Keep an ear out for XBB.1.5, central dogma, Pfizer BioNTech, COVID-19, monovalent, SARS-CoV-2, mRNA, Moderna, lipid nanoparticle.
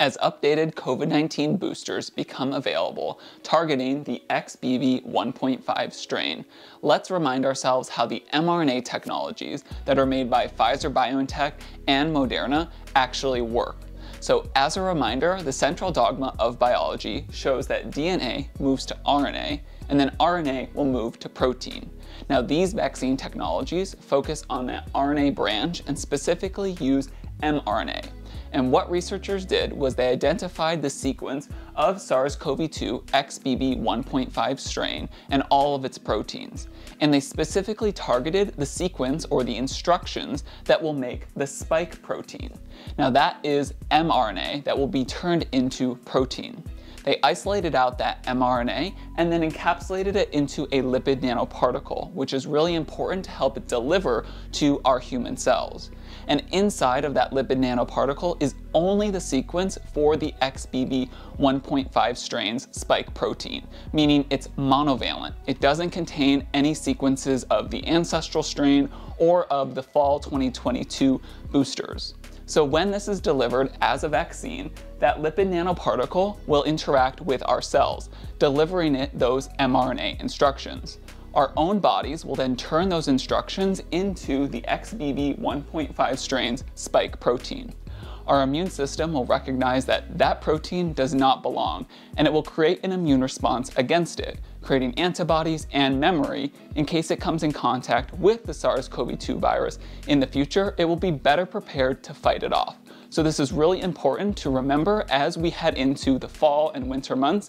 as updated COVID-19 boosters become available targeting the XBB.1.5 strain. Let's remind ourselves how the mRNA technologies that are made by Pfizer BioNTech and Moderna actually work. So as a reminder, the central dogma of biology shows that DNA moves to RNA, and then RNA will move to protein. Now, these vaccine technologies focus on that RNA branch and specifically use mRNA. And what researchers did was they identified the sequence of SARS-CoV-2 XBB.1.5 strain and all of its proteins. And they specifically targeted the sequence or the instructions that will make the spike protein. Now, that is mRNA that will be turned into protein. They isolated out that mRNA and then encapsulated it into a lipid nanoparticle, which is really important to help it deliver to our human cells. And inside of that lipid nanoparticle is only the sequence for the XBB.1.5 strain's spike protein, meaning it's monovalent. It doesn't contain any sequences of the ancestral strain or of the fall 2022 boosters. So when this is delivered as a vaccine, that lipid nanoparticle will interact with our cells, delivering it those mRNA instructions. Our own bodies will then turn those instructions into the XBB.1.5 strain's spike protein. Our immune system will recognize that that protein does not belong, and it will create an immune response against it, creating antibodies and memory in case it comes in contact with the SARS-CoV-2 virus. In the future, it will be better prepared to fight it off. So this is really important to remember as we head into the fall and winter months